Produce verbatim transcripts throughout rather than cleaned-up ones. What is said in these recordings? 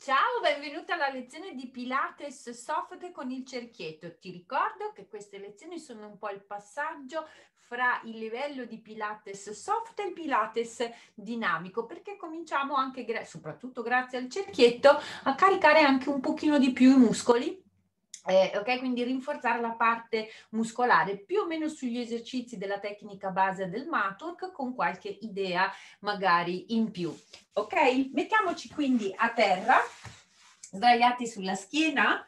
Ciao, benvenuta alla lezione di Pilates Soft con il cerchietto. Ti ricordo che queste lezioni sono un po' il passaggio fra il livello di Pilates Soft e il Pilates dinamico, perché cominciamo anche, soprattutto grazie al cerchietto, a caricare anche un pochino di più i muscoli. Eh, ok, quindi rinforzare la parte muscolare più o meno sugli esercizi della tecnica base del Matwork con qualche idea magari in più. Ok, mettiamoci quindi a terra, sdraiati sulla schiena,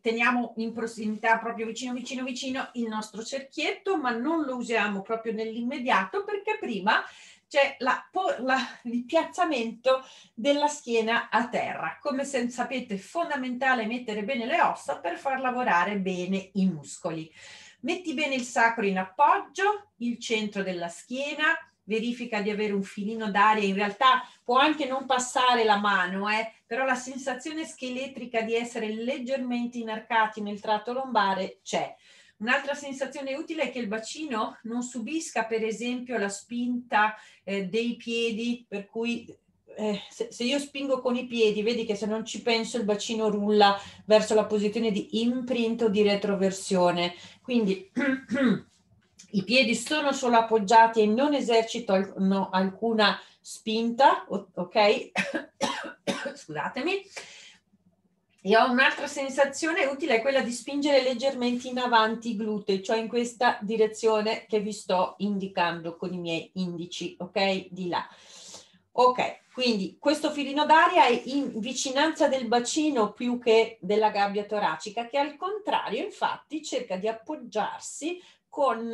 teniamo in prossimità proprio vicino vicino vicino il nostro cerchietto, ma non lo usiamo proprio nell'immediato perché prima c'è la, la, il piazzamento della schiena a terra. Come se, sapete, è fondamentale mettere bene le ossa per far lavorare bene i muscoli. Metti bene il sacro in appoggio, il centro della schiena, verifica di avere un filino d'aria, in realtà può anche non passare la mano, eh, però la sensazione scheletrica di essere leggermente inarcati nel tratto lombare c'è. Un'altra sensazione utile è che il bacino non subisca, per esempio, la spinta eh, dei piedi, per cui eh, se, se io spingo con i piedi, vedi che se non ci penso il bacino rulla verso la posizione di imprint o di retroversione. Quindi i piedi sono solo appoggiati e non esercito alc- no, alcuna spinta, ok? Scusatemi. E ho un'altra sensazione utile, è quella di spingere leggermente in avanti i glutei, cioè in questa direzione che vi sto indicando con i miei indici, ok? Di là. Ok, quindi questo filino d'aria è in vicinanza del bacino più che della gabbia toracica, che al contrario infatti cerca di appoggiarsi con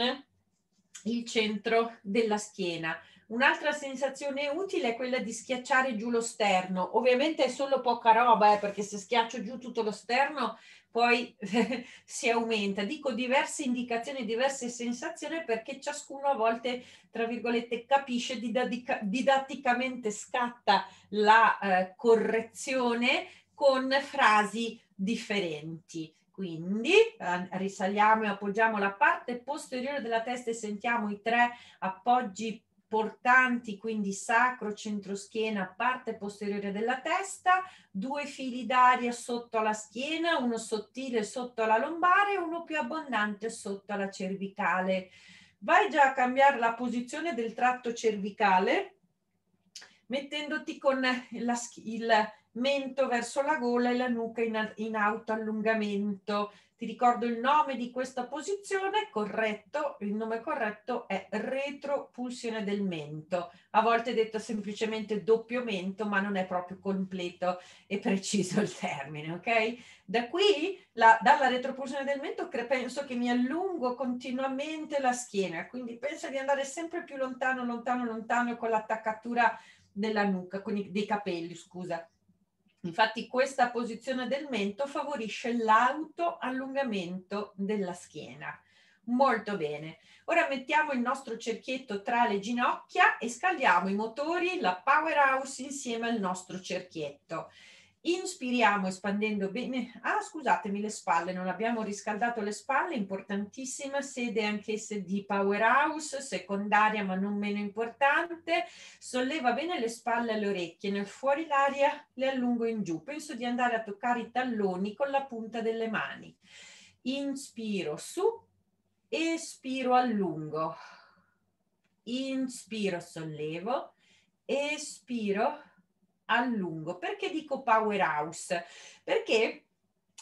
il centro della schiena. Un'altra sensazione utile è quella di schiacciare giù lo sterno, ovviamente è solo poca roba eh, perché se schiaccio giù tutto lo sterno poi si aumenta. Dico diverse indicazioni, diverse sensazioni perché ciascuno a volte, tra virgolette, capisce, didatticamente scatta la eh, correzione con frasi differenti. Quindi risaliamo e appoggiamo la parte posteriore della testa e sentiamo i tre appoggi portanti, quindi sacro, centro schiena, parte posteriore della testa, due fili d'aria sotto alla schiena, uno sottile sotto alla lombare e uno più abbondante sotto alla cervicale. Vai già a cambiare la posizione del tratto cervicale mettendoti con la, il mento verso la gola e la nuca in, in autoallungamento. Ti ricordo il nome di questa posizione corretto, il nome corretto è retropulsione del mento, a volte è detto semplicemente doppio mento, ma non è proprio completo e preciso il termine, ok? Da qui, la, dalla retropulsione del mento, penso che mi allungo continuamente la schiena, quindi penso di andare sempre più lontano, lontano, lontano con l'attaccatura della nuca, quindi dei capelli, scusa. Infatti questa posizione del mento favorisce l'autoallungamento della schiena. Molto bene. Ora mettiamo il nostro cerchietto tra le ginocchia e scaldiamo i motori, la powerhouse insieme al nostro cerchietto. Inspiriamo espandendo bene. Ah, scusatemi le spalle, non abbiamo riscaldato le spalle, importantissima sede anch'essa di powerhouse, secondaria ma non meno importante. Solleva bene le spalle alle orecchie, nel fuori l'aria le allungo in giù. Penso di andare a toccare i talloni con la punta delle mani. Inspiro su, espiro allungo. Inspiro, sollevo, espiro a lungo. Perché dico powerhouse? Perché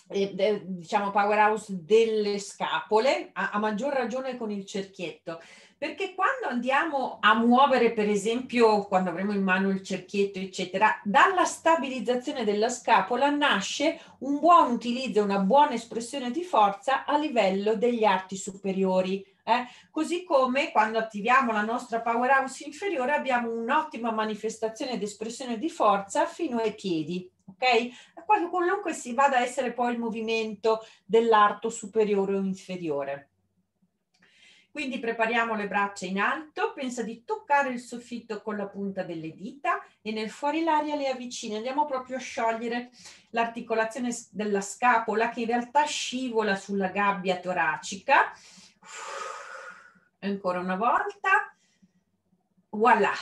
eh, diciamo powerhouse delle scapole, a, a maggior ragione con il cerchietto, perché quando andiamo a muovere, per esempio quando avremo in mano il cerchietto eccetera, dalla stabilizzazione della scapola nasce un buon utilizzo, una buona espressione di forza a livello degli arti superiori. Eh, così come quando attiviamo la nostra powerhouse inferiore abbiamo un'ottima manifestazione ed espressione di forza fino ai piedi, ok? Qualunque si vada a essere poi il movimento dell'arto superiore o inferiore. Quindi prepariamo le braccia in alto, pensa di toccare il soffitto con la punta delle dita e nel fuori l'aria le avvicini. Andiamo proprio a sciogliere l'articolazione della scapola che in realtà scivola sulla gabbia toracica. Ancora una volta, voilà,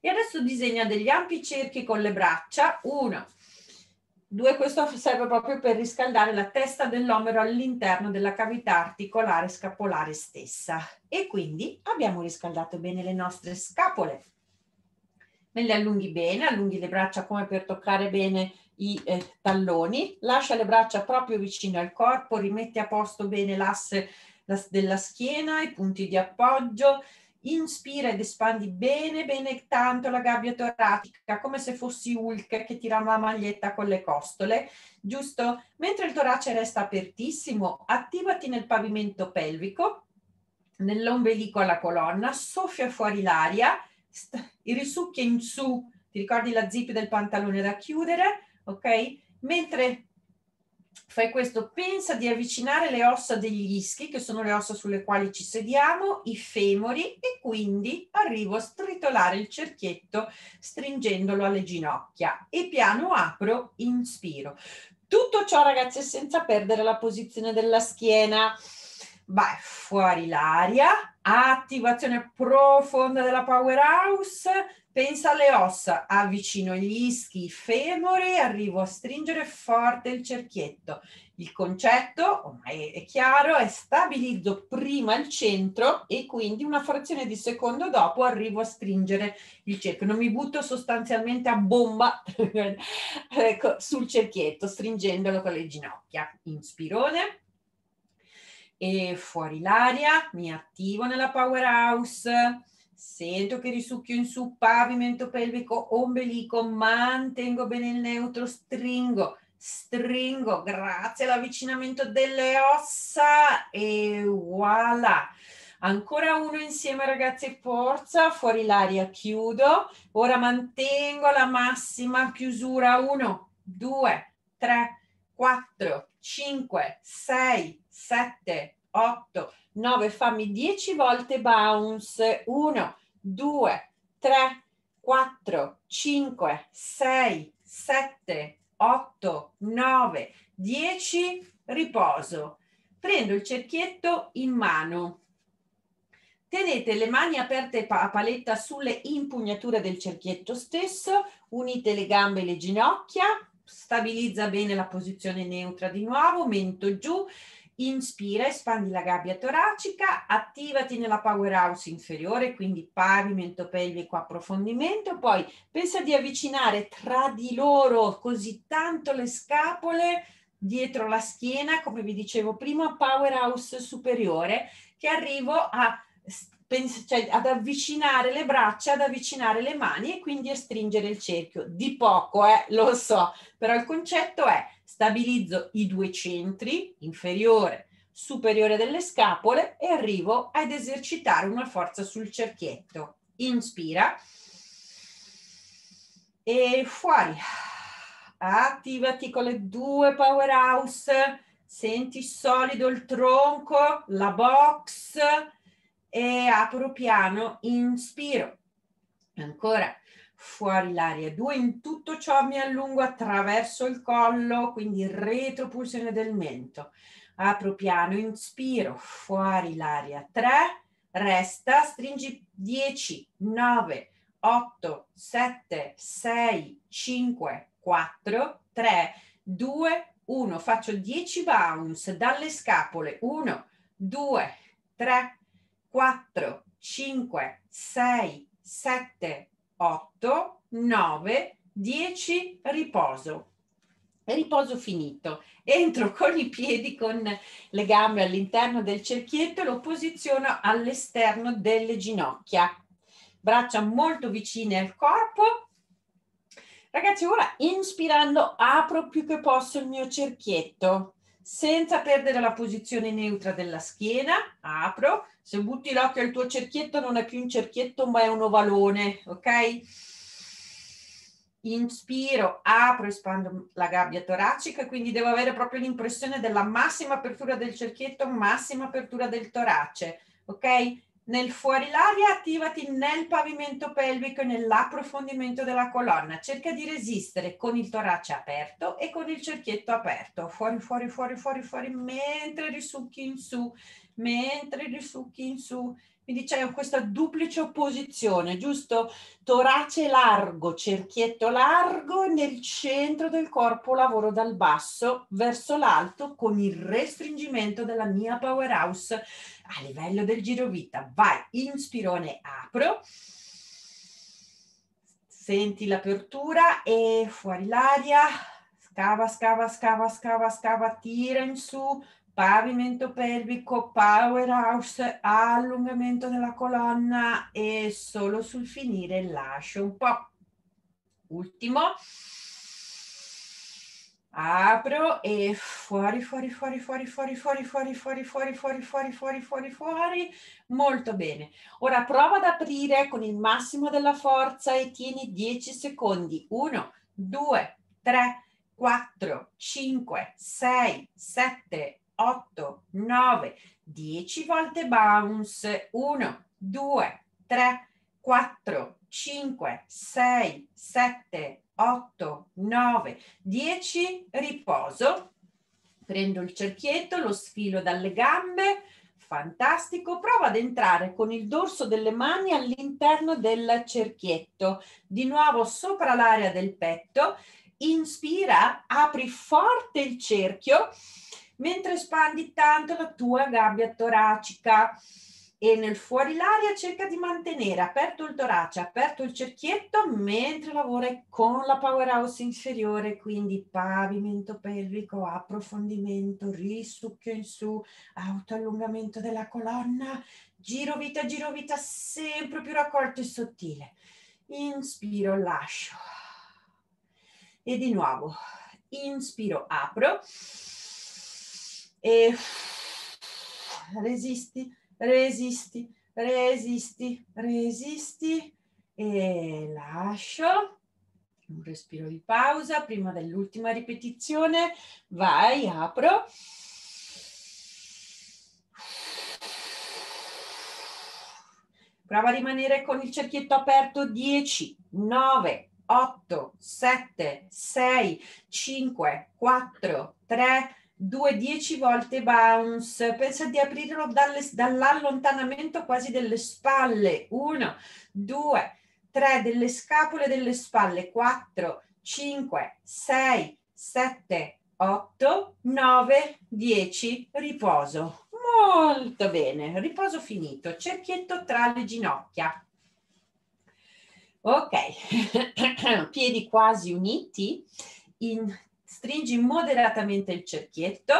E adesso disegna degli ampi cerchi con le braccia, uno, due, questo serve proprio per riscaldare la testa dell'omero all'interno della cavità articolare scapolare stessa. E quindi abbiamo riscaldato bene le nostre scapole. Me le allunghi bene, allunghi le braccia come per toccare bene i eh, talloni, lascia le braccia proprio vicino al corpo, rimetti a posto bene l'asse della schiena, i punti di appoggio, inspira ed espandi bene bene tanto la gabbia toracica come se fossi Hulk che tira la maglietta con le costole, giusto? Mentre il torace resta apertissimo, attivati nel pavimento pelvico, nell'ombelico alla colonna, soffia fuori l'aria, risucchia in su, ti ricordi la zip del pantalone da chiudere, ok? Mentre fai questo, pensa di avvicinare le ossa degli ischi, che sono le ossa sulle quali ci sediamo, i femori, e quindi arrivo a stritolare il cerchietto stringendolo alle ginocchia e piano apro, inspiro. Tutto ciò, ragazzi, senza perdere la posizione della schiena. Vai fuori l'aria, attivazione profonda della powerhouse, pensa alle ossa, avvicino gli ischi, i femori, arrivo a stringere forte il cerchietto. Il concetto, ormai è chiaro, è stabilizzo prima il centro e quindi una frazione di secondo dopo arrivo a stringere il cerchio. Non mi butto sostanzialmente a bomba ecco, sul cerchietto, stringendolo con le ginocchia. Inspirone. E fuori l'aria, mi attivo nella powerhouse, sento che risucchio in su, pavimento pelvico, ombelico, mantengo bene il neutro, stringo, stringo, grazie all'avvicinamento delle ossa e voilà. Ancora uno insieme, ragazzi, forza, fuori l'aria, chiudo, ora mantengo la massima chiusura, uno, due, tre, quattro, cinque, sei, sette, otto, nove, fammi dieci volte bounce, uno, due, tre, quattro, cinque, sei, sette, otto, nove, dieci, riposo. Prendo il cerchietto in mano. Tenete le mani aperte a paletta sulle impugnature del cerchietto stesso, unite le gambe e le ginocchia, stabilizza bene la posizione neutra di nuovo, mento giù. Inspira, espandi la gabbia toracica, attivati nella powerhouse inferiore, quindi pavimento pelvico, approfondimento, poi pensa di avvicinare tra di loro così tanto le scapole dietro la schiena, come vi dicevo prima, powerhouse superiore, che arrivo a, cioè, ad avvicinare le braccia, ad avvicinare le mani e quindi a stringere il cerchio. Di poco, eh, lo so, però il concetto è: stabilizzo i due centri, inferiore, superiore delle scapole, e arrivo ad esercitare una forza sul cerchietto. Inspira e fuori. Attivati con le due powerhouse, senti solido il tronco, la box e apro piano, inspiro. Ancora. Fuori l'aria, due, in tutto ciò mi allungo attraverso il collo, quindi retropulsione del mento, apro piano, inspiro, fuori l'aria, tre, resta, stringi, dieci, nove, otto, sette, sei, cinque, quattro, tre, due, uno, faccio dieci bounce dalle scapole, uno, due, tre, quattro, cinque, sei, sette, otto, nove, dieci, riposo. Riposo finito. Entro con i piedi, con le gambe all'interno del cerchietto e lo posiziono all'esterno delle ginocchia. Braccia molto vicine al corpo. Ragazzi, ora inspirando apro più che posso il mio cerchietto, senza perdere la posizione neutra della schiena, apro. Se butti l'occhio al tuo cerchietto non è più un cerchietto ma è un ovalone, ok? Inspiro, apro, espando la gabbia toracica, quindi devo avere proprio l'impressione della massima apertura del cerchietto, massima apertura del torace, ok? Nel fuori l'aria attivati nel pavimento pelvico e nell'approfondimento della colonna, cerca di resistere con il torace aperto e con il cerchietto aperto, fuori, fuori, fuori, fuori, fuori, mentre risucchi in su, mentre risucchi in su, Quindi c'è questa duplice opposizione, giusto? Torace largo, cerchietto largo, nel centro del corpo lavoro dal basso verso l'alto con il restringimento della mia powerhouse a livello del girovita. Vai, inspirone, apro, senti l'apertura e fuori l'aria, scava, scava, scava, scava, scava, tira in su. Pavimento pelvico, powerhouse, allungamento della colonna e solo sul finire lascio un po'. Ultimo. Apro e fuori, fuori, fuori, fuori, fuori, fuori, fuori, fuori, fuori, fuori, fuori, fuori, fuori, fuori. Molto bene. Ora prova ad aprire con il massimo della forza e tieni dieci secondi. uno, due, tre, quattro, cinque, sei, sette, otto, nove, dieci volte bounce, uno, due, tre, quattro, cinque, sei, sette, otto, nove, dieci, riposo, prendo il cerchietto, lo sfilo dalle gambe, fantastico, prova ad entrare con il dorso delle mani all'interno del cerchietto, di nuovo sopra l'area del petto, inspira, apri forte il cerchio, mentre espandi tanto la tua gabbia toracica e nel fuori l'aria cerca di mantenere aperto il torace, aperto il cerchietto mentre lavori con la powerhouse inferiore, quindi pavimento pelvico, approfondimento, risucchio in su, autoallungamento della colonna, giro vita, giro vita sempre più raccolto e sottile, inspiro, lascio e di nuovo inspiro, apro e resisti, resisti, resisti, resisti e lascio. Un respiro di pausa prima dell'ultima ripetizione. Vai, apro. Prova a rimanere con il cerchietto aperto. dieci, nove, otto, sette, sei, cinque, quattro, tre, due, dieci volte bounce, pensa di aprirlo dall'allontanamento quasi delle spalle, uno, due, tre, delle scapole delle spalle, quattro, cinque, sei, sette, otto, nove, dieci, riposo, molto bene, riposo finito, cerchietto tra le ginocchia, ok, piedi quasi uniti, in stringi moderatamente il cerchietto,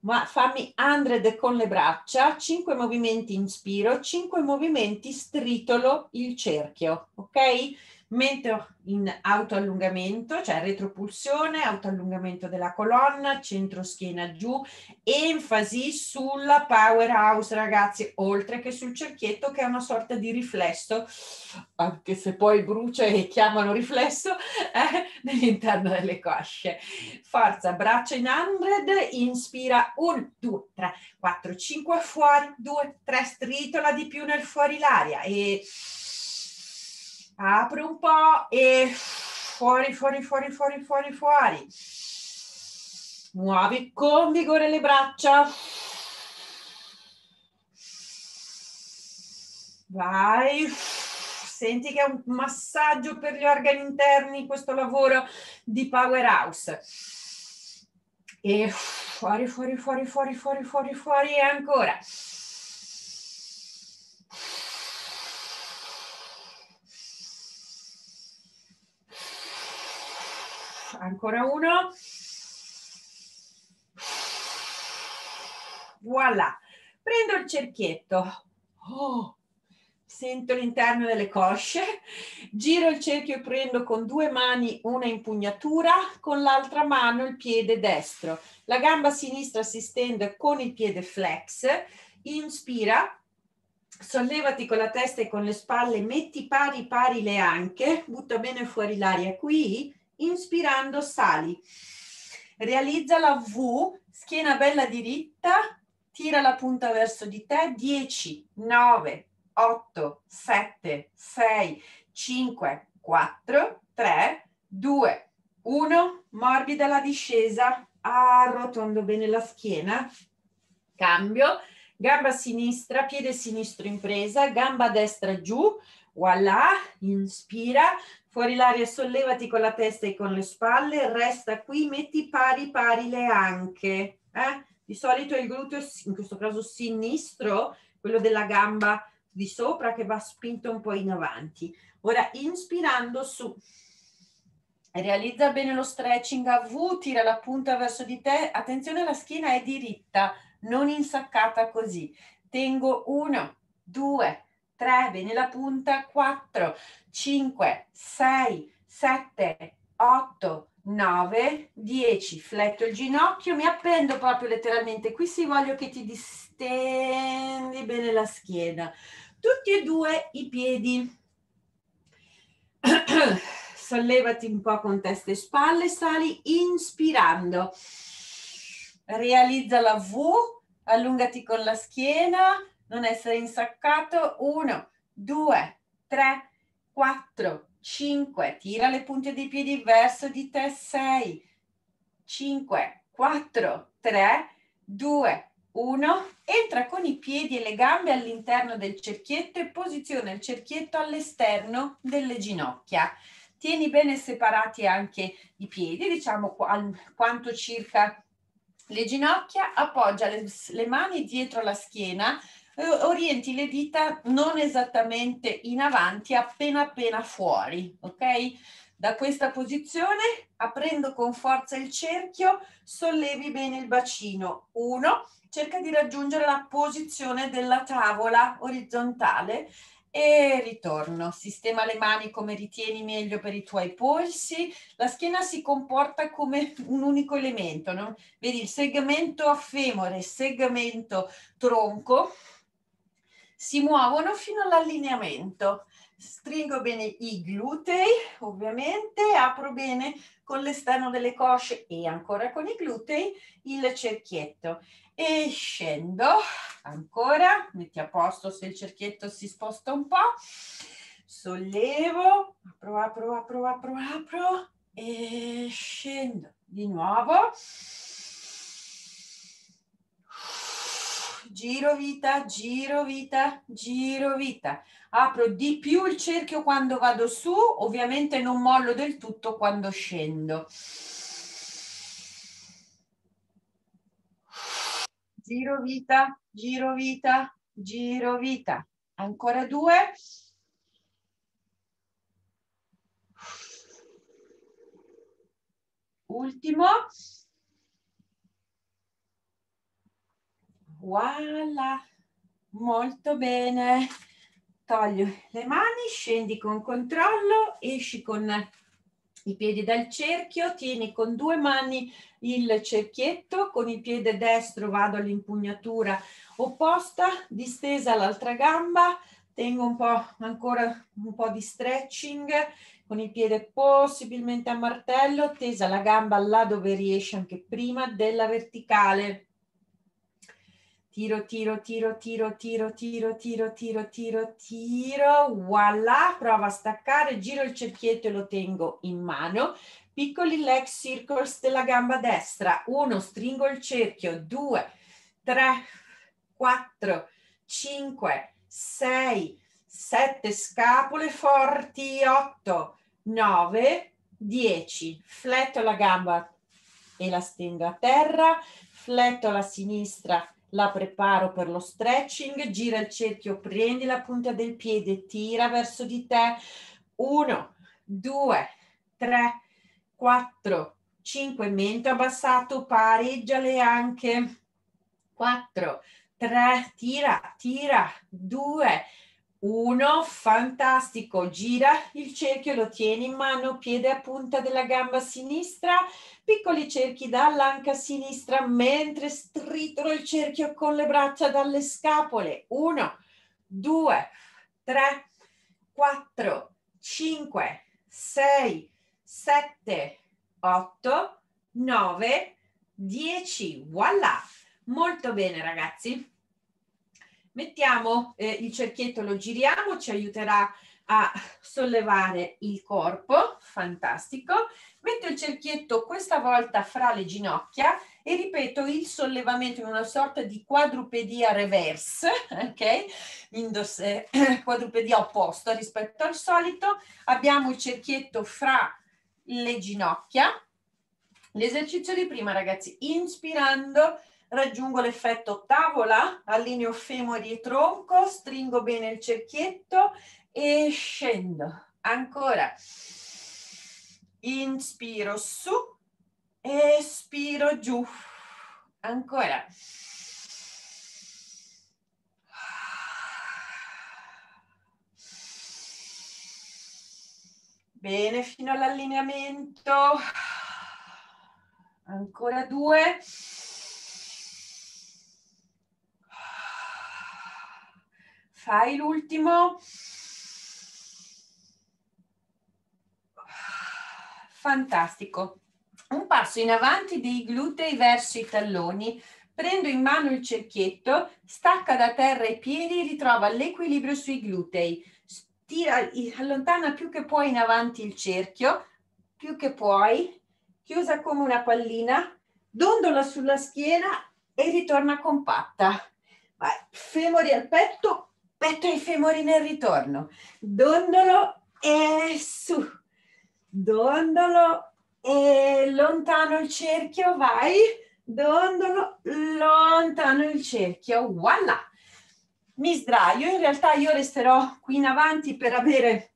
ma fammi hundred con le braccia, cinque movimenti inspiro, cinque movimenti stritolo il cerchio, ok? Mentre in autoallungamento, cioè retropulsione, autoallungamento della colonna, centro schiena giù, enfasi sulla powerhouse ragazzi, oltre che sul cerchietto che è una sorta di riflesso, anche se poi brucia e chiamano riflesso, eh, nell'interno delle cosce. Forza, braccia in hundred, inspira, uno, due, tre, quattro, cinque, fuori, due, tre, stritola di più nel fuori l'aria e... apro un po' e fuori, fuori, fuori, fuori, fuori, fuori. Muovi con vigore le braccia. Vai. Senti che è un massaggio per gli organi interni questo lavoro di powerhouse. E fuori, fuori, fuori, fuori, fuori, fuori, fuori e ancora. Ancora uno, voilà, prendo il cerchietto, oh, sento l'interno delle cosce, giro il cerchio e prendo con due mani una impugnatura, con l'altra mano il piede destro, la gamba sinistra si stende con il piede flex, inspira, sollevati con la testa e con le spalle, metti pari pari le anche, butta bene fuori l'aria qui, inspirando sali, realizza la V, schiena bella diritta, tira la punta verso di te, dieci, nove, otto, sette, sei, cinque, quattro, tre, due, uno, morbida la discesa, arrotondo bene la schiena, cambio, gamba sinistra, piede sinistro in presa, gamba destra giù, voilà, inspira, fuori l'aria, sollevati con la testa e con le spalle, resta qui, metti pari pari le anche, eh? Di solito il gluteo, in questo caso sinistro, quello della gamba di sopra che va spinto un po' in avanti. Ora inspirando su, realizza bene lo stretching a V, tira la punta verso di te, attenzione la schiena è diritta, non insaccata così, tengo uno, due, tre, bene la punta, quattro, cinque, sei, sette, otto, nove, dieci, fletto il ginocchio, mi appendo proprio letteralmente, qui si voglio che ti distendi bene la schiena, tutti e due i piedi, sollevati un po' con testa e spalle, sali inspirando, realizza la V, allungati con la schiena, non essere insaccato, uno, due, tre, quattro, cinque, tira le punte dei piedi verso di te, sei, cinque, quattro, tre, due, uno, entra con i piedi e le gambe all'interno del cerchietto e posiziona il cerchietto all'esterno delle ginocchia. Tieni bene separati anche i piedi, diciamo quanto circa le ginocchia, appoggia le, le mani dietro la schiena, orienti le dita non esattamente in avanti, appena appena fuori, ok? Da questa posizione, aprendo con forza il cerchio, sollevi bene il bacino, uno, cerca di raggiungere la posizione della tavola orizzontale, e ritorno, sistema le mani come ritieni meglio per i tuoi polsi, la schiena si comporta come un unico elemento, no? Vedi il segmento femore, segmento tronco, si muovono fino all'allineamento, stringo bene i glutei ovviamente, apro bene con l'esterno delle cosce e ancora con i glutei il cerchietto. E scendo, ancora, metti a posto se il cerchietto si sposta un po', sollevo, apro, apro, apro, apro, apro, e scendo di nuovo, giro vita, giro vita, giro vita, apro di più il cerchio quando vado su, ovviamente non mollo del tutto quando scendo. Giro vita, giro vita, giro vita. Ancora due. Ultimo. Voilà. Molto bene. Toglio le mani, scendi con controllo, esci con i piedi dal cerchio, tieni con due mani il cerchietto, con il piede destro vado all'impugnatura opposta, distesa l'altra gamba, tengo un po' ancora un po' di stretching, con il piede possibilmente a martello, tesa la gamba là dove riesce anche prima della verticale. Tiro, tiro, tiro, tiro, tiro, tiro, tiro, tiro, tiro, tiro, voilà, prova a staccare, giro il cerchietto e lo tengo in mano, piccoli leg circles della gamba destra, uno, stringo il cerchio, due, tre, quattro, cinque, sei, sette, scapole forti, otto, nove, dieci, fletto la gamba e la stendo a terra, fletto la sinistra, la preparo per lo stretching, gira il cerchio, prendi la punta del piede, tira verso di te, uno, due, tre, quattro, cinque, mento abbassato, pareggia le anche, quattro, tre, tira, tira, due, uno, fantastico, gira il cerchio, lo tieni in mano, piede a punta della gamba sinistra, piccoli cerchi dall'anca sinistra, mentre stritolo il cerchio con le braccia dalle scapole, uno, due, tre, quattro, cinque, sei, sette, otto, nove, dieci, voilà, molto bene ragazzi. Mettiamo eh, il cerchietto, lo giriamo, ci aiuterà a sollevare il corpo, fantastico. Metto il cerchietto questa volta fra le ginocchia e ripeto il sollevamento in una sorta di quadrupedia reverse, ok? Indosso, eh, quadrupedia opposta rispetto al solito. Abbiamo il cerchietto fra le ginocchia. L'esercizio di prima, ragazzi, inspirando raggiungo l'effetto tavola, allineo femori e tronco, stringo bene il cerchietto e scendo. Ancora, inspiro su, espiro giù, ancora, bene fino all'allineamento, ancora due. Fai l'ultimo. Fantastico. Un passo in avanti dei glutei verso i talloni. Prendo in mano il cerchietto, stacca da terra i piedi, ritrova l'equilibrio sui glutei. Stira, allontana più che puoi in avanti il cerchio, più che puoi, chiusa come una pallina, dondola sulla schiena e ritorna compatta. Vai, femori al petto. Petto i femori nel ritorno, dondolo e su, dondolo e lontano il cerchio, vai, dondolo, lontano il cerchio, voilà! Mi sdraio, in realtà io resterò qui in avanti per avere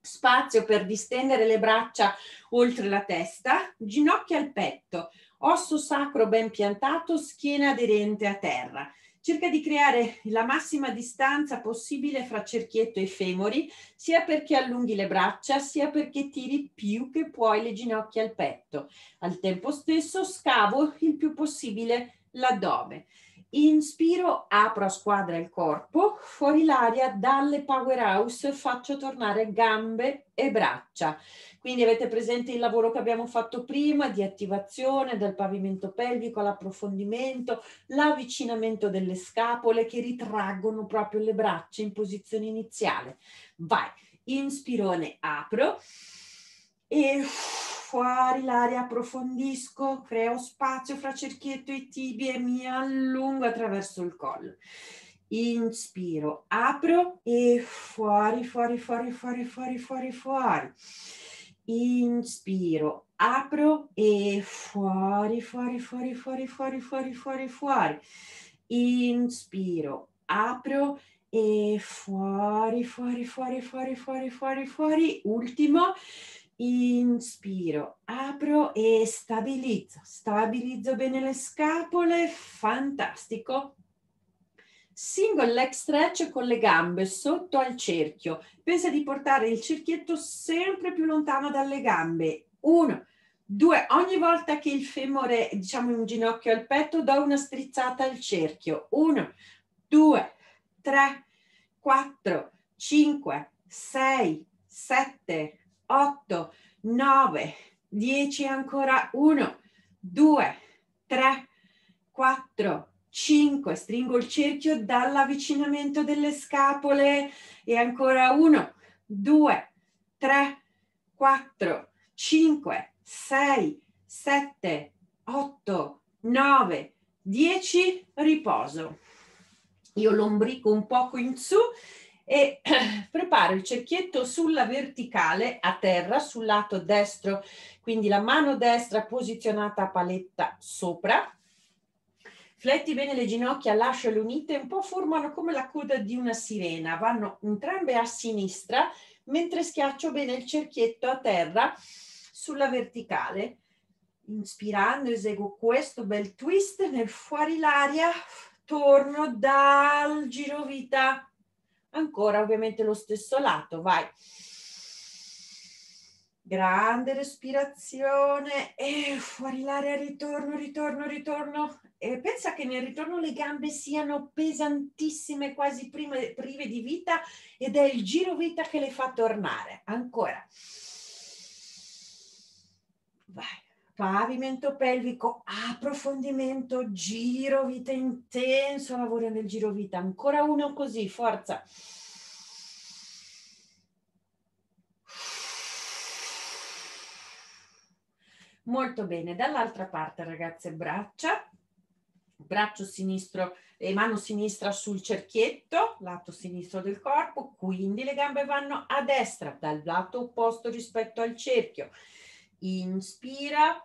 spazio per distendere le braccia oltre la testa, ginocchia al petto, osso sacro ben piantato, schiena aderente a terra. Cerca di creare la massima distanza possibile fra cerchietto e femori, sia perché allunghi le braccia, sia perché tiri più che puoi le ginocchia al petto. Al tempo stesso scavo il più possibile l'addome. Inspiro, apro a squadra il corpo, fuori l'aria dalle powerhouse faccio tornare gambe e braccia. Quindi avete presente il lavoro che abbiamo fatto prima di attivazione del pavimento pelvico, l'approfondimento, l'avvicinamento delle scapole che ritraggono proprio le braccia in posizione iniziale. Vai, inspirone, apro e fuori l'aria approfondisco, creo spazio fra cerchietto e tibie e mi allungo attraverso il collo. Inspiro, apro e fuori, fuori, fuori, fuori, fuori, fuori, fuori. Inspiro, apro e fuori, fuori, fuori, fuori, fuori, fuori, fuori, fuori. Inspiro, apro e fuori, fuori, fuori, fuori, fuori, fuori, fuori. Ultimo. Inspiro, apro e stabilizzo, stabilizzo bene le scapole, fantastico. Single leg stretch con le gambe sotto al cerchio, pensa di portare il cerchietto sempre più lontano dalle gambe, uno, due, ogni volta che il femore, diciamo un ginocchio al petto, do una strizzata al cerchio, uno, due, tre, quattro, cinque, sei, sette, otto, nove, dieci, ancora uno, due, tre, quattro, cinque, stringo il cerchio dall'avvicinamento delle scapole e ancora uno, due, tre, quattro, cinque, sei, sette, otto, nove, dieci, riposo. Io lombrico un poco in su e preparo il cerchietto sulla verticale a terra sul lato destro, quindi la mano destra posizionata a paletta sopra, fletti bene le ginocchia, lasciale unite, un po' formano come la coda di una sirena, vanno entrambe a sinistra mentre schiaccio bene il cerchietto a terra sulla verticale. Inspirando eseguo questo bel twist, nel fuori l'aria torno dal girovita. Ancora ovviamente lo stesso lato, vai. Grande respirazione e fuori l'aria, ritorno, ritorno, ritorno. E pensa che nel ritorno le gambe siano pesantissime, quasi prime, prive di vita, ed è il giro vita che le fa tornare. Ancora. Vai. Pavimento pelvico, approfondimento, giro vita intenso, lavoro nel giro vita, ancora uno così, forza. Molto bene, dall'altra parte ragazze, braccia, braccio sinistro e mano sinistra sul cerchietto, lato sinistro del corpo, quindi le gambe vanno a destra, dal lato opposto rispetto al cerchio. Inspira,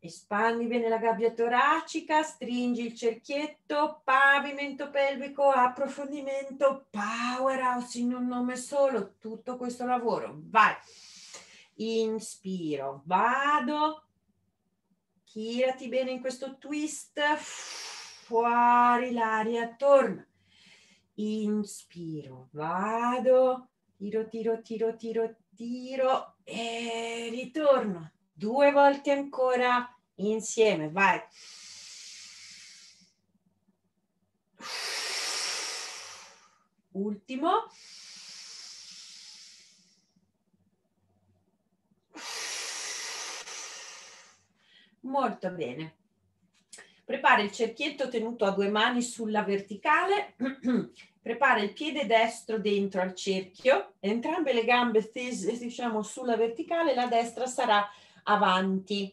espandi bene la gabbia toracica, stringi il cerchietto, pavimento pelvico, approfondimento, powerhouse in un nome solo, tutto questo lavoro, vai. Inspiro, vado, tirati bene in questo twist, fuori l'aria, torna. Inspiro, vado, tiro, tiro, tiro, tiro, tiro e ritorno. Due volte ancora insieme, vai. Ultimo. Molto bene. Prepara il cerchietto tenuto a due mani sulla verticale. Prepara il piede destro dentro al cerchio. Entrambe le gambe tese, diciamo, sulla verticale. La destra sarà avanti.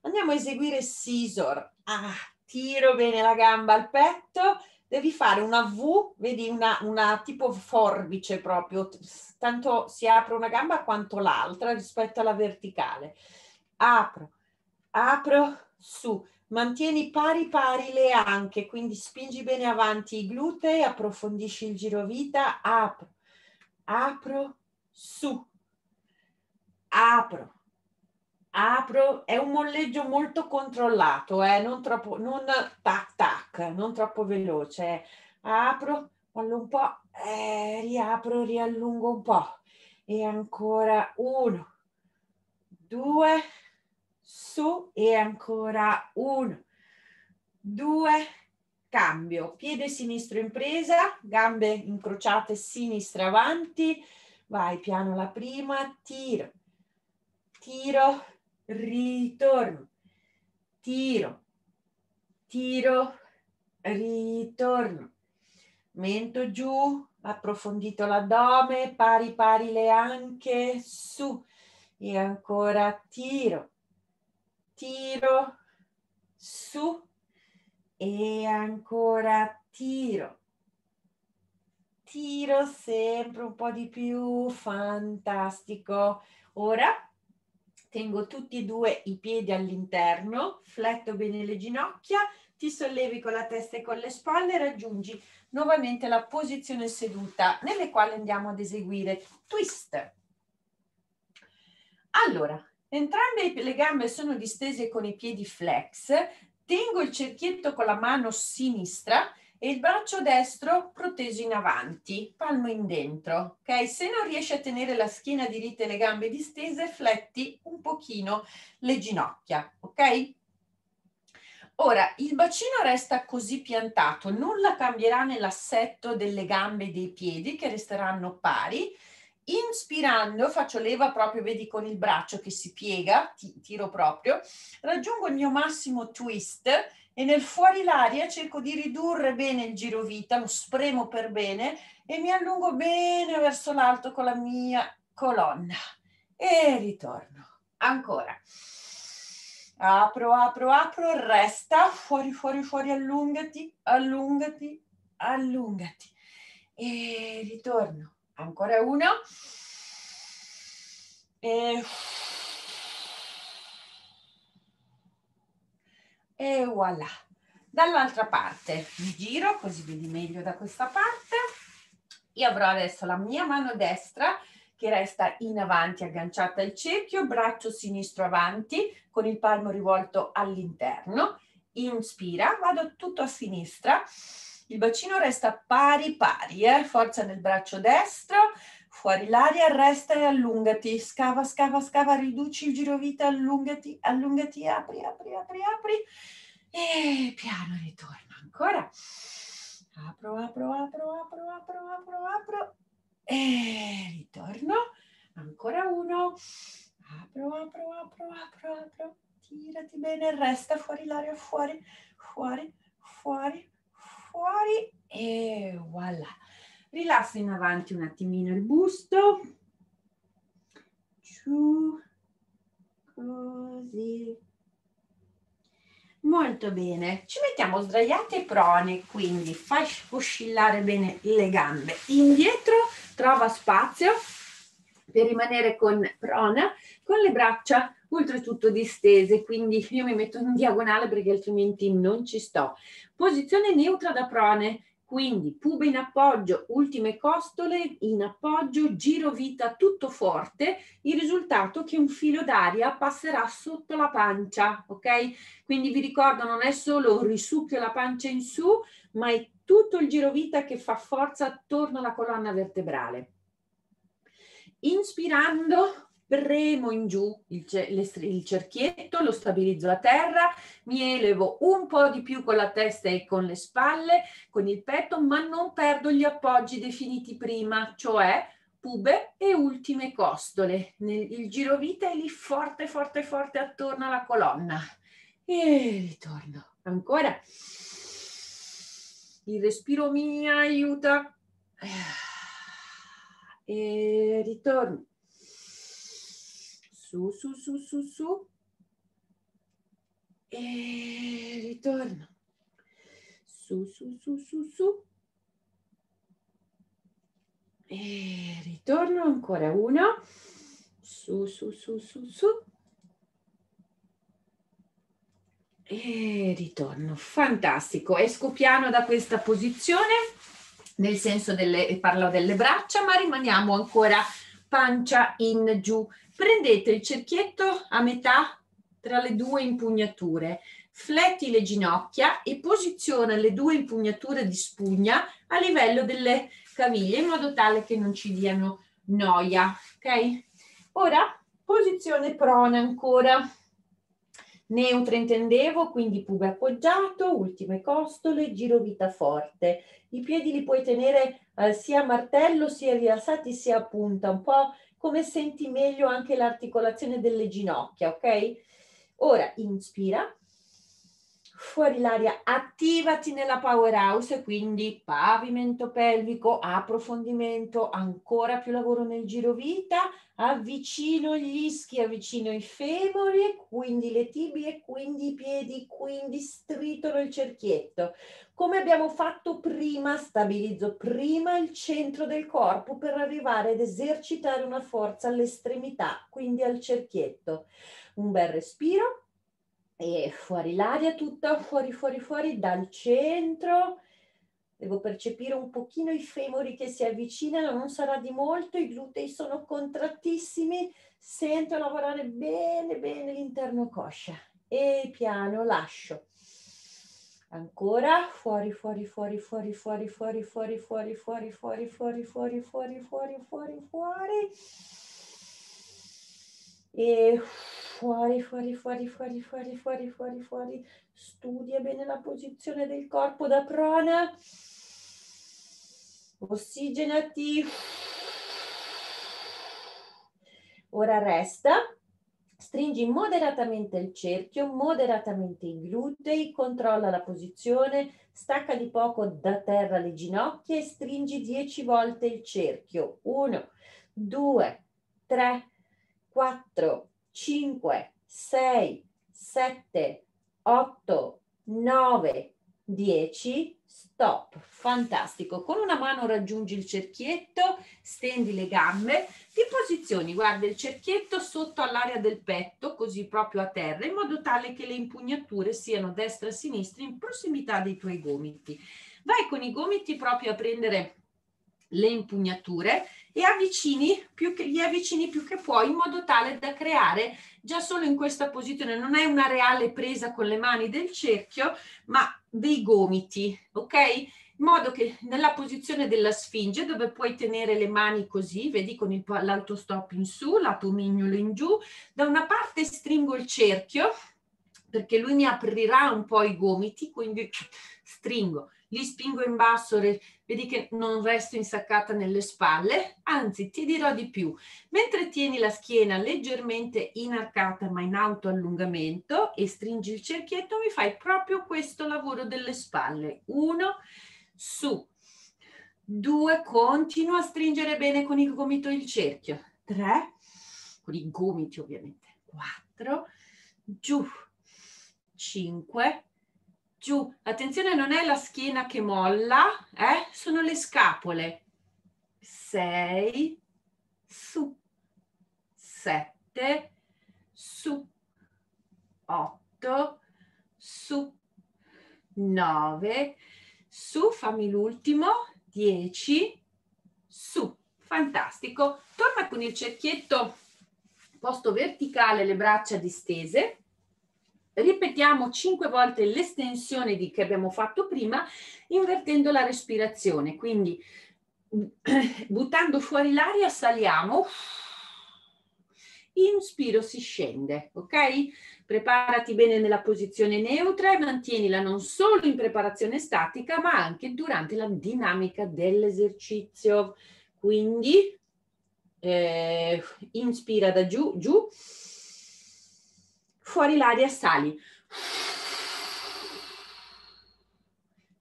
Andiamo a eseguire scissor. Ah, tiro bene la gamba al petto. Devi fare una V, vedi, una, una tipo forbice proprio. Tanto si apre una gamba quanto l'altra rispetto alla verticale. Apro. Apro, su, mantieni pari pari le anche, quindi spingi bene avanti i glutei, approfondisci il girovita, apro, apro, su, apro, apro, è un molleggio molto controllato, eh? Non troppo, non tac tac, non troppo veloce, apro, mollo un po', eh, riapro, riallungo un po', e ancora uno, due, su e ancora uno, due, cambio, piede sinistro in presa, gambe incrociate sinistra avanti, vai piano la prima, tiro, tiro, ritorno, tiro, tiro, ritorno, mento giù, approfondito l'addome, pari pari le anche, su e ancora tiro, tiro, su e ancora tiro, tiro sempre un po' di più, fantastico. Ora tengo tutti e due i piedi all'interno, fletto bene le ginocchia, ti sollevi con la testa e con le spalle e raggiungi nuovamente la posizione seduta nelle quali andiamo ad eseguire twist. Allora, entrambe le gambe sono distese con i piedi flex, tengo il cerchietto con la mano sinistra e il braccio destro proteso in avanti, palmo in dentro, ok? Se non riesci a tenere la schiena diritta e le gambe distese, fletti un pochino le ginocchia, ok? Ora, il bacino resta così piantato, nulla cambierà nell'assetto delle gambe e dei piedi che resteranno pari. Inspirando faccio leva proprio, vedi, con il braccio che si piega, ti, tiro proprio, raggiungo il mio massimo twist e nel fuori l'aria cerco di ridurre bene il girovita, lo spremo per bene e mi allungo bene verso l'alto con la mia colonna e ritorno. Ancora. Apro, apro, apro, resta, fuori, fuori, fuori, allungati, allungati, allungati e ritorno. Ancora uno e... e voilà. Dall'altra parte mi giro così vedi meglio da questa parte. Io avrò adesso la mia mano destra che resta in avanti agganciata al cerchio, braccio sinistro avanti con il palmo rivolto all'interno. Inspira, vado tutto a sinistra. Il bacino resta pari pari, eh? Forza nel braccio destro, fuori l'aria, resta e allungati, scava, scava, scava, riduci il girovita, allungati, allungati, apri, apri, apri, apri e piano ritorno ancora. Apro, apro, apro, apro, apro, apro, apro e ritorno, ancora uno, apro, apro, apro, apro, apro, tirati bene, resta, fuori l'aria, fuori, fuori, fuori. Fuori e voilà. Rilasso in avanti un attimino il busto, giù, così. così. Molto bene, ci mettiamo sdraiate e prone, quindi fai oscillare bene le gambe indietro, trova spazio per rimanere con prona, con le braccia oltretutto distese, quindi io mi metto in diagonale perché altrimenti non ci sto. Posizione neutra da prone, quindi pube in appoggio, ultime costole in appoggio, giro vita tutto forte, il risultato è che un filo d'aria passerà sotto la pancia, ok? Quindi vi ricordo, non è solo risucchio la pancia in su, ma è tutto il giro vita che fa forza attorno alla colonna vertebrale. Inspirando, premo in giù il cerchietto, lo stabilizzo a terra, mi elevo un po' di più con la testa e con le spalle, con il petto, ma non perdo gli appoggi definiti prima, cioè pube e ultime costole. Il girovita è lì forte, forte, forte attorno alla colonna. E ritorno. Ancora. Il respiro mi aiuta. E ritorno. Su, su, su, su, su, e ritorno, su, su, su, su, su, e ritorno, ancora uno, su, su, su, su, su, e ritorno. Fantastico, esco piano da questa posizione, nel senso delle, parlo delle braccia, ma rimaniamo ancora pancia in giù. Prendete il cerchietto a metà tra le due impugnature, fletti le ginocchia e posiziona le due impugnature di spugna a livello delle caviglie in modo tale che non ci diano noia, ok? Ora posizione prona ancora, neutra intendevo, quindi pube appoggiato, ultime costole, giro vita forte. I piedi li puoi tenere eh, sia a martello, sia rialzati, sia a punta, un po' come senti meglio anche l'articolazione delle ginocchia, ok? Ora inspira, fuori l'aria, attivati nella powerhouse, quindi pavimento pelvico, approfondimento, ancora più lavoro nel girovita, avvicino gli ischi, avvicino i femori, quindi le tibie, quindi i piedi, quindi stritolo il cerchietto. Come abbiamo fatto prima, stabilizzo prima il centro del corpo per arrivare ad esercitare una forza all'estremità, quindi al cerchietto. Un bel respiro e fuori l'aria tutta, fuori, fuori, fuori, dal centro. Devo percepire un pochino i femori che si avvicinano, non sarà di molto, i glutei sono contrattissimi, sento lavorare bene, bene l'interno coscia. E piano lascio. Ancora fuori, fuori, fuori, fuori, fuori, fuori, fuori, fuori, fuori, fuori, fuori, fuori, fuori, fuori, fuori, fuori. E fuori, fuori, fuori, fuori, fuori, fuori, fuori, fuori. Studia bene la posizione del corpo da prona. Ossigenati. Ora resta. Stringi moderatamente il cerchio, moderatamente i glutei, controlla la posizione, stacca di poco da terra le ginocchia e stringi dieci volte il cerchio. uno, due, tre, quattro, cinque, sei, sette, otto, nove, dieci, stop. Fantastico. Con una mano raggiungi il cerchietto, stendi le gambe, ti posizioni, guarda il cerchietto sotto all'area del petto, così proprio a terra, in modo tale che le impugnature siano destra e sinistra in prossimità dei tuoi gomiti. Vai con i gomiti proprio a prendere le impugnature e avvicini più che, li avvicini più che puoi in modo tale da creare già solo in questa posizione, non è una reale presa con le mani del cerchio ma dei gomiti, ok? In modo che nella posizione della sfinge dove puoi tenere le mani così, vedi con l'autostop in su, l'atomignolo in giù, da una parte stringo il cerchio perché lui mi aprirà un po' i gomiti, quindi stringo, li spingo in basso, vedi che non resto insaccata nelle spalle, anzi ti dirò di più, mentre tieni la schiena leggermente inarcata ma in autoallungamento e stringi il cerchietto mi fai proprio questo lavoro delle spalle, uno, su, due, continua a stringere bene con il gomito il cerchio, tre, con i gomiti ovviamente, quattro, giù, cinque, giù. Attenzione, non è la schiena che molla, eh? Sono le scapole. sei, su, sette, su, otto, su, nove, su, fammi l'ultimo, dieci, su. Fantastico. Torna con il cerchietto posto verticale, le braccia distese. Ripetiamo cinque volte l'estensione che abbiamo fatto prima, invertendo la respirazione. Quindi buttando fuori l'aria saliamo, inspiro si scende, ok? Preparati bene nella posizione neutra e mantienila non solo in preparazione statica, ma anche durante la dinamica dell'esercizio. Quindi eh, inspira da giù, giù. Fuori l'aria, sali.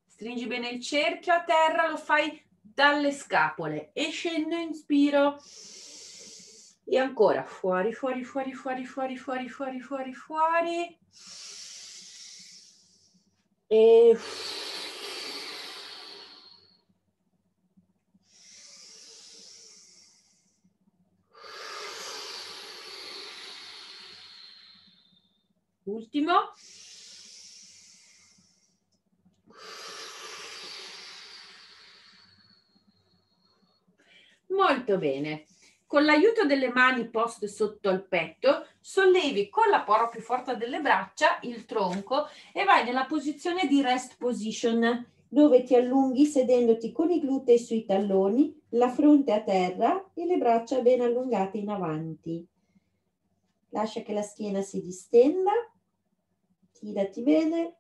Stringi bene il cerchio a terra, lo fai dalle scapole. E scendo, inspiro. E ancora, fuori, fuori, fuori, fuori, fuori, fuori, fuori, fuori, fuori. E... ultimo. Molto bene. Con l'aiuto delle mani poste sotto al petto, sollevi con la propria forza delle braccia il tronco e vai nella posizione di rest position, dove ti allunghi sedendoti con i glutei sui talloni, la fronte a terra e le braccia ben allungate in avanti. Lascia che la schiena si distenda. Tirati bene.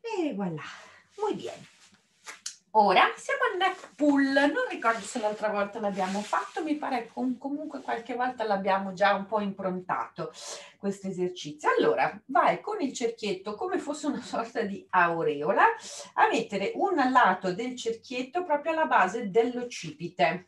E voilà. Muy bien. Ora siamo al neck pull. Non ricordo se l'altra volta l'abbiamo fatto, mi pare com- comunque qualche volta l'abbiamo già un po' improntato questo esercizio. Allora, vai con il cerchietto come fosse una sorta di aureola a mettere un lato del cerchietto proprio alla base dell'occipite.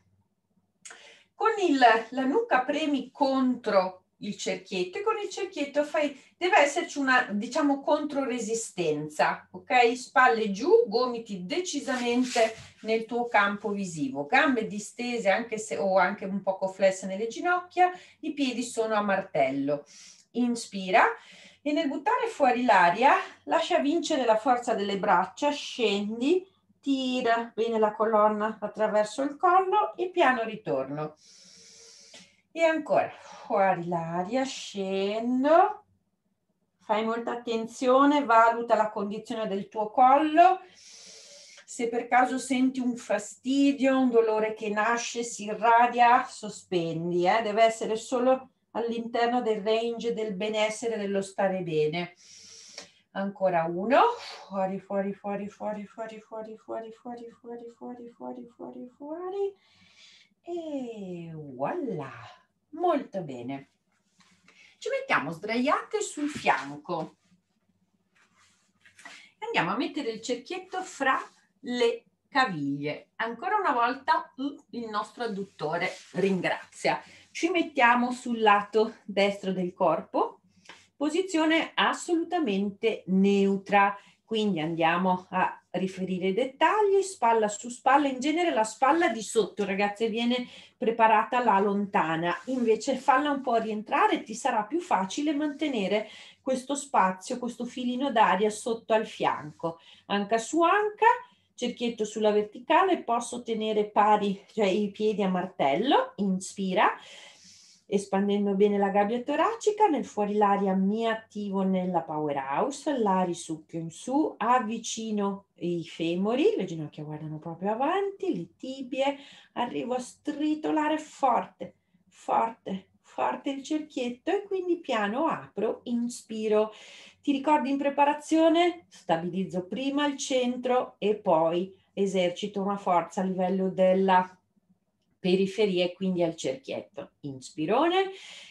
Con il, la nuca premi contro il cerchietto e con il cerchietto fai, deve esserci una, diciamo, controresistenza, ok? Spalle giù, gomiti decisamente nel tuo campo visivo, gambe distese anche se, o anche un poco flesse nelle ginocchia, i piedi sono a martello. Inspira e nel buttare fuori l'aria lascia vincere la forza delle braccia, scendi, tira bene la colonna attraverso il collo e piano ritorno. E ancora, fuori l'aria, scendo, fai molta attenzione, valuta la condizione del tuo collo, se per caso senti un fastidio, un dolore che nasce, si irradia, sospendi, eh? Deve essere solo all'interno del range del benessere, dello stare bene. Ancora uno, fuori, fuori, fuori, fuori, fuori, fuori, fuori, fuori, fuori, fuori, fuori, fuori, fuori, e voilà, molto bene. Ci mettiamo sdraiate sul fianco. Andiamo a mettere il cerchietto fra le caviglie. Ancora una volta il nostro adduttore ringrazia. Ci mettiamo sul lato destro del corpo. Posizione assolutamente neutra, quindi andiamo a riferire i dettagli, spalla su spalla, in genere la spalla di sotto, ragazze, viene preparata alla lontana, invece falla un po' rientrare, ti sarà più facile mantenere questo spazio, questo filino d'aria sotto al fianco, anca su anca, cerchietto sulla verticale, posso tenere pari, cioè i piedi a martello, inspira, espandendo bene la gabbia toracica, nel fuori l'aria mi attivo nella powerhouse, la risucchio in su, avvicino i femori, le ginocchia guardano proprio avanti, le tibie, arrivo a stritolare forte, forte, forte il cerchietto e quindi piano apro, inspiro. Ti ricordi in preparazione? Stabilizzo prima il centro e poi esercito una forza a livello della periferie, quindi al cerchietto. Inspirone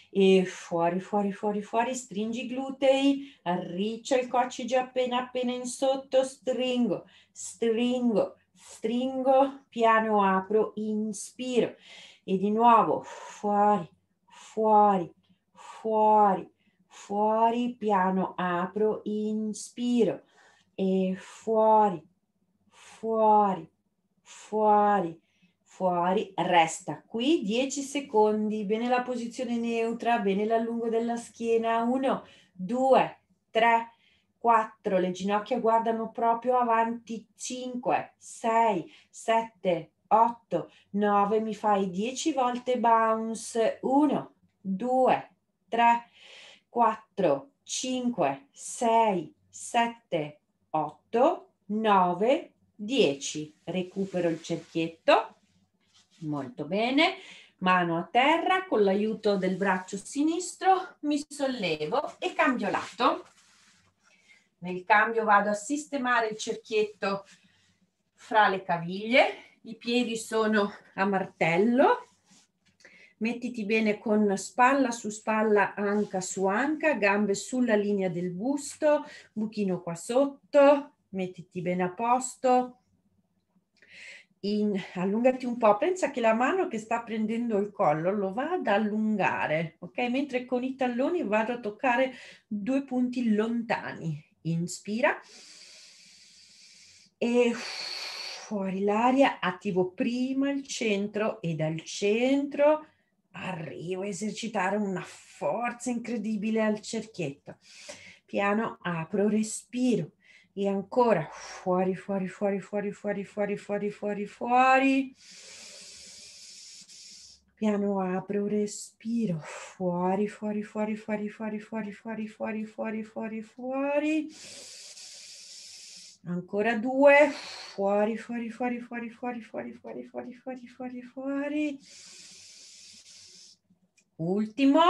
e fuori, fuori, fuori, fuori, stringi i glutei, arriccia il coccige appena appena in sotto, stringo, stringo, stringo, piano apro, inspiro e di nuovo fuori, fuori, fuori, fuori, piano, apro, inspiro e fuori, fuori, fuori, fuori, resta qui dieci secondi, bene la posizione neutra, bene l'allungo della schiena, uno, due, tre, quattro, le ginocchia guardano proprio avanti, cinque, sei, sette, otto, nove, mi fai dieci volte bounce, uno, due, tre, quattro, cinque, sei, sette, otto, nove, dieci, recupero il cerchietto, molto bene, mano a terra, con l'aiuto del braccio sinistro mi sollevo e cambio lato. Nel cambio vado a sistemare il cerchietto fra le caviglie, i piedi sono a martello, mettiti bene con spalla su spalla, anca su anca, gambe sulla linea del busto, buchino qua sotto, mettiti bene a posto, in, allungati un po', pensa che la mano che sta prendendo il collo lo vado ad allungare, ok? Mentre con i talloni vado a toccare due punti lontani, inspira e fuori l'aria, attivo prima il centro e dal centro arrivo a esercitare una forza incredibile al cerchietto, piano apro, respiro e ancora fuori, fuori, fuori, fuori, fuori, fuori, fuori, fuori, fuori, piano apro, respiro, fuori, fuori, fuori, fuori, fuori, fuori, fuori, fuori, fuori, fuori, fuori, ancora due, fuori, fuori, fuori, fuori, fuori, fuori, fuori, fuori, fuori, fuori, fuori, ultimo,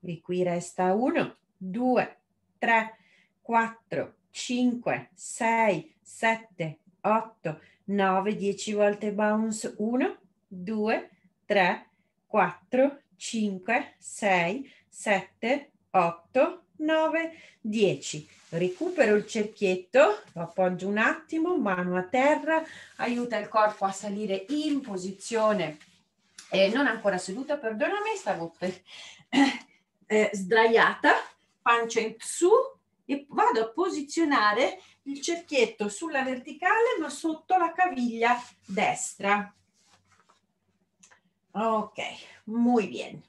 e qui resta uno, due, tre, quattro, cinque, sei, sette, otto, nove, dieci volte bounce, uno, due, tre, quattro, cinque, sei, sette, otto, nove, dieci, recupero il cerchietto, lo appoggio un attimo, mano a terra, aiuta il corpo a salire in posizione, eh, non ancora seduta, perdonami, stavo per, eh, sdraiata, pancia in su, e vado a posizionare il cerchietto sulla verticale ma sotto la caviglia destra. Ok, muy bien.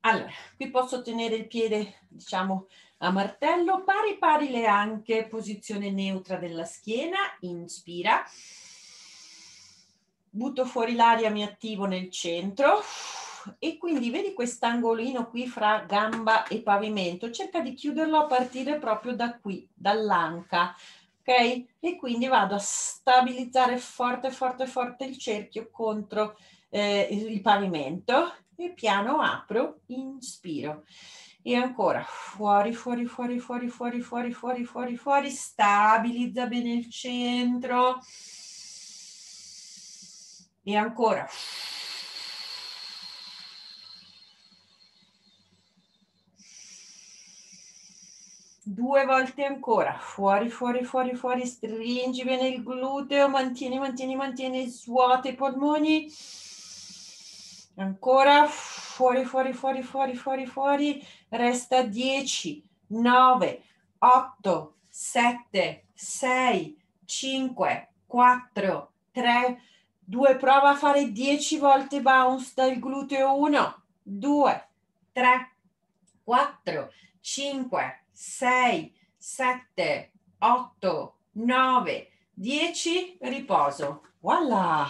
Allora, qui posso tenere il piede, diciamo, a martello, pari pari le anche, posizione neutra della schiena, inspira, butto fuori l'aria, mi attivo nel centro, e quindi vedi quest'angolino qui fra gamba e pavimento, cerca di chiuderlo a partire proprio da qui, dall'anca, ok? E quindi vado a stabilizzare forte, forte, forte il cerchio contro eh, il pavimento, e piano apro, inspiro e ancora fuori, fuori, fuori, fuori, fuori, fuori, fuori, fuori, fuori, stabilizza bene il centro e ancora due volte ancora, fuori, fuori, fuori, fuori, stringi bene il gluteo, mantieni, mantieni, mantieni, svuota i polmoni, ancora fuori, fuori, fuori, fuori, fuori, fuori, resta dieci, nove, otto, sette, sei, cinque, quattro, tre, due, prova a fare dieci volte bounce dal gluteo, uno, due, tre, quattro, cinque, sei, sette, otto, nove, dieci, riposo. Voilà!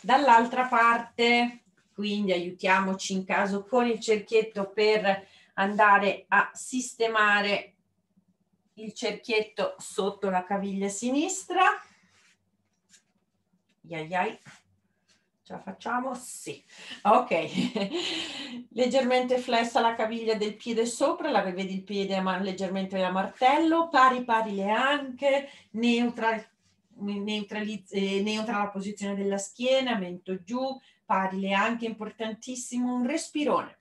Dall'altra parte, quindi aiutiamoci in caso con il cerchietto per andare a sistemare il cerchietto sotto la caviglia sinistra. Ai ai. Ce la facciamo? Sì. Ok. Leggermente flessa la caviglia del piede sopra, la vedi il piede leggermente a martello, pari pari le anche, neutra, neutra la posizione della schiena, mento giù, pari le anche, importantissimo, un respirone.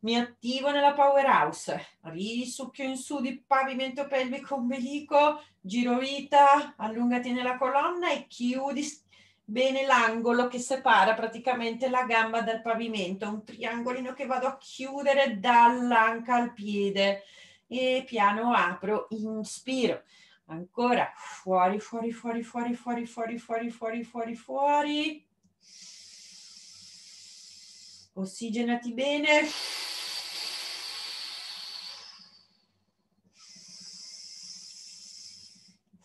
Mi attivo nella powerhouse, risucchio in su di pavimento pelvico ombelico, giro vita, allungati nella colonna e chiudi bene l'angolo che separa praticamente la gamba dal pavimento, un triangolino che vado a chiudere dall'anca al piede e piano apro, inspiro, ancora fuori, fuori, fuori, fuori, fuori, fuori, fuori, fuori, fuori, fuori, ossigenati bene.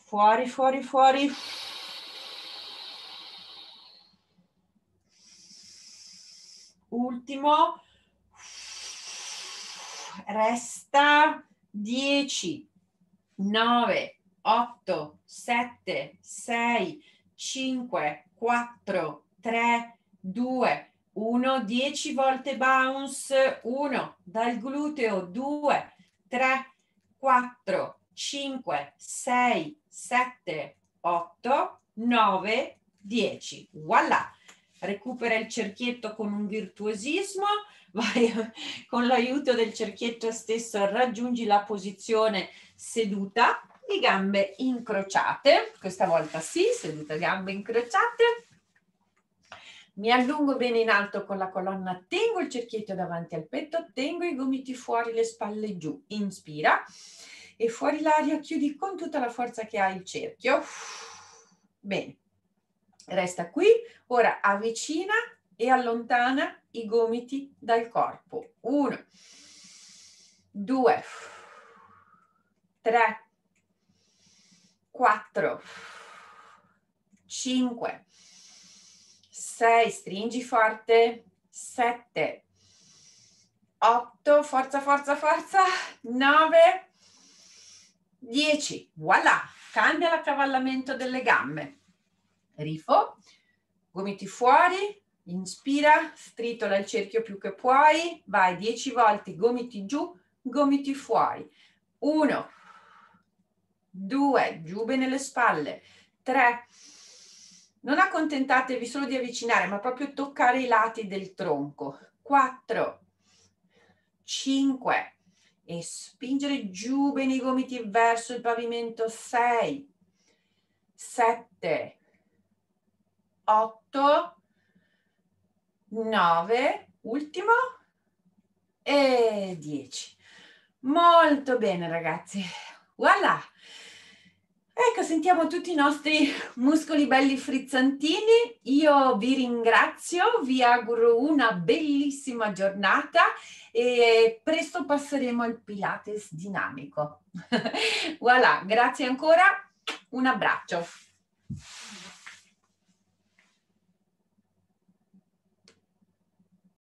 Fuori, fuori, fuori. Ultimo. Resta dieci, nove, otto, sette, sei, cinque, quattro, tre, due, uno. dieci volte bounce. uno, dal gluteo. due, tre, quattro, cinque, sei, sette, otto, nove, dieci. Voilà! Recupera il cerchietto con un virtuosismo, vai con l'aiuto del cerchietto stesso, raggiungi la posizione seduta, le gambe incrociate, questa volta sì, seduta, gambe incrociate. Mi allungo bene in alto con la colonna, tengo il cerchietto davanti al petto, tengo i gomiti fuori, le spalle giù, inspira. E fuori l'aria, chiudi con tutta la forza che hai il cerchio. Bene, resta qui. Ora avvicina e allontana i gomiti dal corpo. Uno, due, tre, quattro, cinque, sei, stringi forte, sette, otto, forza, forza, forza, nove, dieci, voilà, cambia l'accavallamento delle gambe, rifo, gomiti fuori, inspira, stritola il cerchio più che puoi, vai dieci volte, gomiti giù, gomiti fuori, uno, due, giù bene le spalle, tre, non accontentatevi solo di avvicinare, ma proprio toccare i lati del tronco, quattro, cinque, e spingere giù bene i gomiti verso il pavimento, sei, sette, otto, nove, ultimo, e dieci. Molto bene ragazzi, voilà! Ecco, sentiamo tutti i nostri muscoli belli frizzantini, io vi ringrazio, vi auguro una bellissima giornata e presto passeremo al Pilates dinamico. Voilà, grazie ancora, un abbraccio.